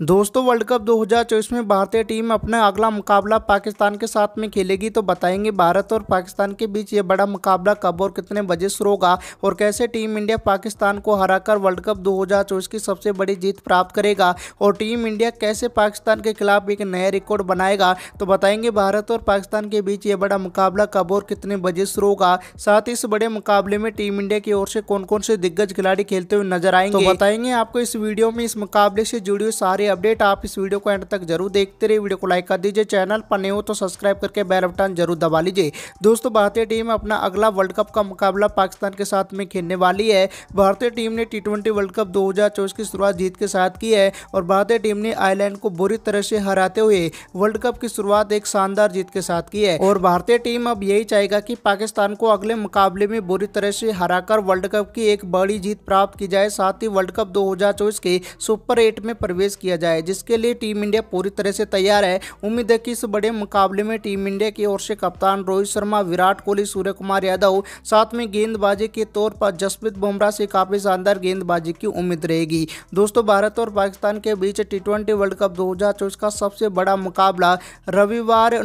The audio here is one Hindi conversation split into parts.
दोस्तों वर्ल्ड कप 2024 में भारतीय टीम अपना अगला मुकाबला पाकिस्तान के साथ में खेलेगी, तो बताएंगे भारत और पाकिस्तान के बीच ये बड़ा मुकाबला कब और कितने बजे शुरू होगा और कैसे टीम इंडिया पाकिस्तान को हराकर वर्ल्ड कप 2024 की सबसे बड़ी जीत प्राप्त करेगा और टीम इंडिया कैसे पाकिस्तान के खिलाफ एक नया रिकॉर्ड बनाएगा। तो बताएंगे भारत और पाकिस्तान के बीच ये बड़ा मुकाबला कब और कितने बजे शुरू होगा, साथ ही इस बड़े मुकाबले में टीम इंडिया की ओर से कौन कौन से दिग्गज खिलाड़ी खेलते हुए नजर आएंगे। तो बताएंगे आपको इस वीडियो में। इस मुकाबले से जुड़ी हुई सारी अपडेट आप इस वीडियो को एंड तक जरूर देखते रहिए। वीडियो को लाइक कर दीजिए, चैनल पर नए हो तो सब्सक्राइब करके बेल बटन जरूर दबा लीजिए। दोस्तों भारतीय टीम अपना अगला वर्ल्ड कप का मुकाबला पाकिस्तान के साथ में खेलने वाली है। भारतीय टीम ने टी20 वर्ल्ड कप 2024 की शुरुआत जीत के साथ की है और भारतीय टीम ने आयरलैंड को बुरी तरह से हराते हुए वर्ल्ड कप की शुरुआत एक शानदार जीत के साथ की है और भारतीय टीम अब यही चाहेगा कि पाकिस्तान को अगले मुकाबले में बुरी तरह से हराकर वर्ल्ड कप की एक बड़ी जीत प्राप्त की जाए, साथ ही वर्ल्ड कप 2024 के सुपर 8 में प्रवेश किया जाए, जिसके लिए टीम इंडिया पूरी तरह से तैयार है। उम्मीद है कि इस बड़े मुकाबले में टीम इंडिया की ओर से कप्तान रोहित शर्मा, विराट कोहली, सूर्यकुमार यादव, साथ में गेंदबाजी के तौर पर जसप्रीत बुमराह से काफी शानदार गेंदबाजी की उम्मीद रहेगी। दोस्तों भारत और पाकिस्तान के बीच टी20 वर्ल्ड कप 2024 का सबसे बड़ा मुकाबला रविवार 9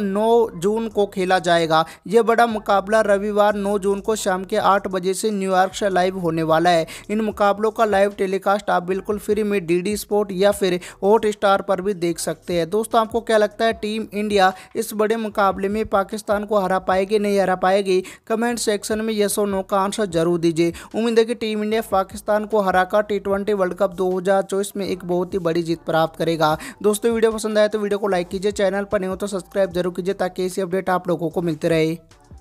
जून को खेला जाएगा। यह बड़ा मुकाबला रविवार 9 जून को शाम के 8 बजे से न्यूयॉर्क से लाइव होने वाला है। इन मुकाबलों का लाइव टेलीकास्ट आप बिल्कुल फ्री में डीडी स्पोर्ट या फिर हॉटस्टार पर भी देख सकते हैं। दोस्तों आपको क्या लगता है, टीम इंडिया इस बड़े मुकाबले में पाकिस्तान को हरा पाएगी नहीं हरा पाएगी? कमेंट सेक्शन में यस और नो का आंसर जरूर दीजिए। उम्मीद है कि टीम इंडिया पाकिस्तान को हराकर टी20 वर्ल्ड कप 2024 में एक बहुत ही बड़ी जीत प्राप्त करेगा। दोस्तों वीडियो पसंद आए तो वीडियो को लाइक कीजिए, चैनल पर नहीं हो तो सब्सक्राइब जरूर कीजिए ताकि ऐसी अपडेट आप लोगों को मिलते रहे।